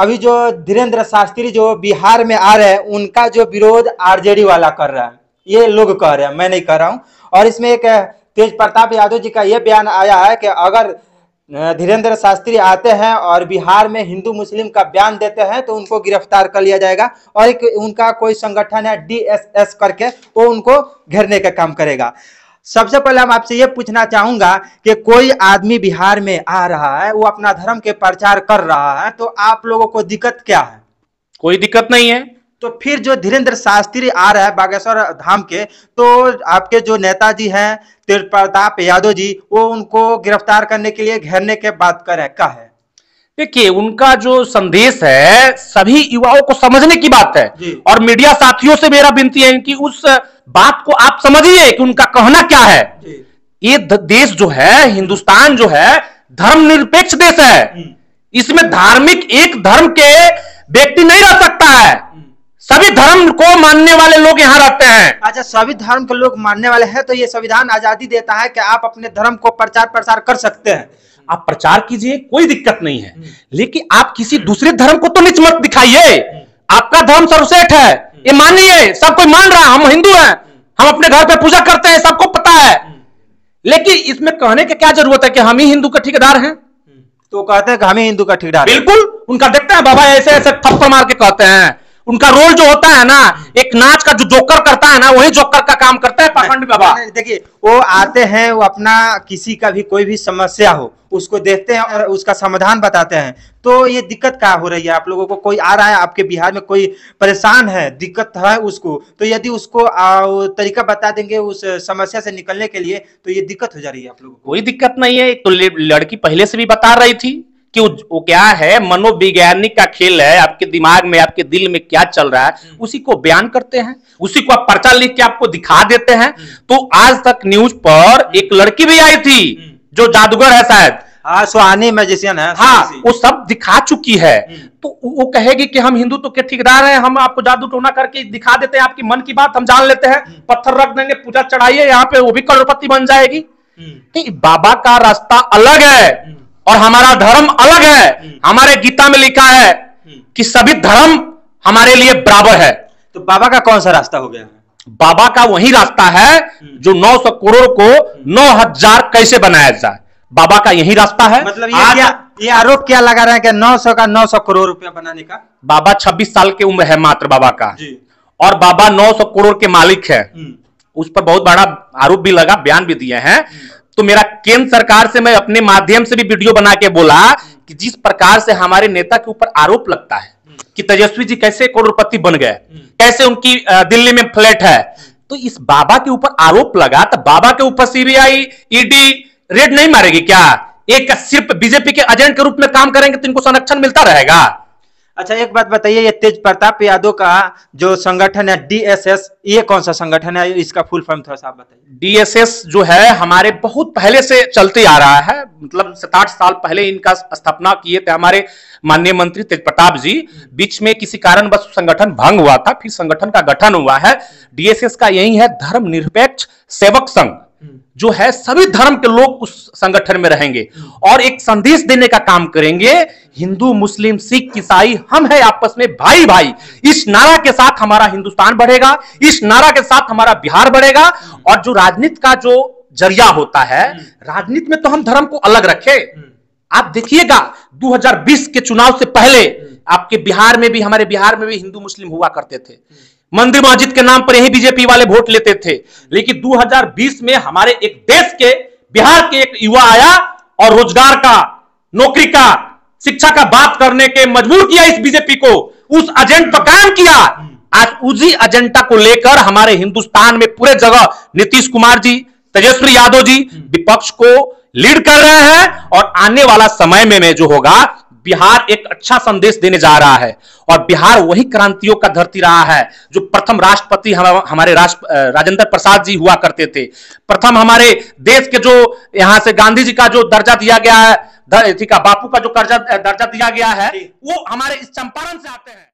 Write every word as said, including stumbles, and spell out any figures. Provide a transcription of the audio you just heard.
अभी जो धीरेंद्र शास्त्री जो बिहार में आ रहे हैं उनका जो विरोध आरजेडी वाला कर रहा है, ये लोग कह रहे हैं, मैं नहीं कह रहा हूँ। और इसमें एक तेज प्रताप यादव जी का ये बयान आया है कि अगर धीरेंद्र शास्त्री आते हैं और बिहार में हिंदू मुस्लिम का बयान देते हैं तो उनको गिरफ्तार कर लिया जाएगा, और एक उनका कोई संगठन है डी एस एस करके, वो उनको घेरने का काम करेगा। सबसे पहले हम आपसे ये पूछना चाहूंगा कि कोई आदमी बिहार में आ रहा है, वो अपना धर्म के प्रचार कर रहा है, तो आप लोगों को दिक्कत क्या है? कोई दिक्कत नहीं है। तो फिर जो धीरेंद्र शास्त्री आ रहा है बागेश्वर धाम के, तो आपके जो नेताजी हैं तेज प्रताप यादव जी, वो उनको गिरफ्तार करने के लिए घेरने के बात करें, क्या है? देखिए, उनका जो संदेश है सभी युवाओं को समझने की बात है, और मीडिया साथियों से मेरा विनती है कि उस बात को आप समझिए कि उनका कहना क्या है। ये देश जो है, हिंदुस्तान जो है, धर्मनिरपेक्ष देश है। इसमें धार्मिक एक धर्म के व्यक्ति नहीं रह सकता है, सभी धर्म को मानने वाले लोग यहाँ रहते हैं। अच्छा, सभी धर्म के लोग मानने वाले हैं, तो ये संविधान आजादी देता है कि आप अपने धर्म को प्रचार प्रसार कर सकते हैं। आप प्रचार कीजिए, कोई दिक्कत नहीं है, लेकिन आप किसी दूसरे धर्म को तो नीच मत दिखाइए। आपका धर्म सर्वश्रेष्ठ है, ये मानिए, सब कोई मान रहा है। हम हिंदू हैं, हम अपने घर पे पूजा करते हैं, सबको पता है, लेकिन इसमें कहने की क्या जरूरत है कि हम ही हिंदू के ठेकेदार हैं? तो कहते हैं कि हम ही हिंदू का ठेकेदार। बिल्कुल, उनका देखते हैं बाबा ऐसे ऐसे थप्पड़ मार के कहते हैं। उनका रोल जो होता है ना, एक नाच का जो जोकर करता है ना, वही जोकर का काम करता है पाखंडी बाबा। देखिए, वो आते हैं, वो अपना किसी का भी कोई भी समस्या हो उसको देखते हैं और उसका समाधान बताते हैं। तो ये दिक्कत क्या हो रही है आप लोगों को? कोई आ रहा है आपके बिहार में, कोई परेशान है, दिक्कत है उसको, तो यदि उसको तरीका बता देंगे उस समस्या से निकलने के लिए, तो ये दिक्कत हो जा रही है आप लोगों को? कोई दिक्कत नहीं है। तो लड़की पहले से भी बता रही थी कि वो क्या है, मनोवैज्ञानिक का खेल है। आपके दिमाग में, आपके दिल में क्या चल रहा है उसी को बयान करते हैं, उसी को आप पर्चा लिख के आपको दिखा देते हैं। तो आज तक न्यूज पर एक लड़की भी आई थी जो जादूगर है शायद, हाँ, सुहानी मैजिशियन है, हाँ, वो सब दिखा चुकी है। तो वो कहेगी कि हम हिंदू तो के ठेकेदार हैं, हम आपको जादू टोना करके दिखा देते हैं, आपकी मन की बात हम जान लेते हैं, पत्थर रख देंगे, पूजा चढ़ाइए यहाँ पे, वो भी करोड़पति बन जाएगी। बाबा का रास्ता अलग है और हमारा धर्म अलग है। हमारे गीता में लिखा है कि सभी धर्म हमारे लिए बराबर है। तो बाबा का कौन सा रास्ता हो गया? बाबा का वही रास्ता है जो नौ सौ करोड़ को नौ हजार कैसे बनाया जाए, बाबा का यही रास्ता है। मतलब ये, क्या, ये आरोप क्या लगा रहे हैं कि नौ सौ का नौ सौ करोड़ रुपया बनाने का? बाबा छब्बीस साल की उम्र है मात्र बाबा का जी। और बाबा नौ सौ करोड़ के मालिक है, उस पर बहुत बड़ा आरोप भी लगा, बयान भी दिए हैं। तो मेरा केंद्र सरकार से, मैं अपने माध्यम से भी वीडियो बना के बोला कि जिस प्रकार से हमारे नेता के ऊपर आरोप लगता है कि तेजस्वी जी कैसे करोड़पति बन गए, कैसे उनकी दिल्ली में फ्लैट है, तो इस बाबा के ऊपर आरोप लगा, तो बाबा के ऊपर C B I, E D raid नहीं मारेगी क्या? एक सिर्फ बीजेपी के एजेंट के रूप में काम करेंगे तो इनको संरक्षण मिलता रहेगा। अच्छा, एक बात बताइए, ये तेज प्रताप यादव का जो संगठन है डी एस एस, ये कौन सा संगठन है, इसका फुल फॉर्म थोड़ा सा आप बताइए। डी एस एस जो है हमारे बहुत पहले से चलते आ रहा है, मतलब सात आठ साल पहले इनका स्थापना किए थे हमारे माननीय मंत्री तेज प्रताप जी। बीच में किसी कारणवश संगठन भंग हुआ था, फिर संगठन का गठन हुआ है। डी एस एस का यही है, धर्मनिरपेक्ष सेवक संघ जो है, सभी धर्म के लोग उस संगठन में रहेंगे और एक संदेश देने का काम करेंगे। हिंदू, मुस्लिम, सिख, ईसाई, हम हैं आपस में भाई भाई, इस नारा के साथ हमारा हिंदुस्तान बढ़ेगा, इस नारा के साथ हमारा बिहार बढ़ेगा। और जो राजनीति का जो जरिया होता है, राजनीति में तो हम धर्म को अलग रखे। आप देखिएगा दो हजार बीस के चुनाव से पहले आपके बिहार में भी, हमारे बिहार में भी हिंदू मुस्लिम हुआ करते थे, मंदिर मस्जिद के नाम पर यही बीजेपी वाले वोट लेते थे। लेकिन दो हजार बीस में हमारे एक देश के, बिहार के एक युवा आया और रोजगार का, नौकरी का, शिक्षा का बात करने के मजबूर किया इस बीजेपी को, उस एजेंट पर काम किया। आज उसी एजेंडा को लेकर हमारे हिंदुस्तान में पूरे जगह नीतीश कुमार जी, तेजस्वी यादव जी विपक्ष को लीड कर रहे हैं। और आने वाला समय में, में जो होगा, बिहार एक अच्छा संदेश देने जा रहा है। और बिहार वही क्रांतियों का धरती रहा है जो प्रथम राष्ट्रपति हम, हमारे राष्ट्र राजेंद्र प्रसाद जी हुआ करते थे। प्रथम हमारे देश के जो यहाँ से गांधी जी का जो दर्जा दिया गया है, ठीक है, बापू का जो कर्जा दर्जा दिया गया है, वो हमारे इस चंपारण से आते हैं।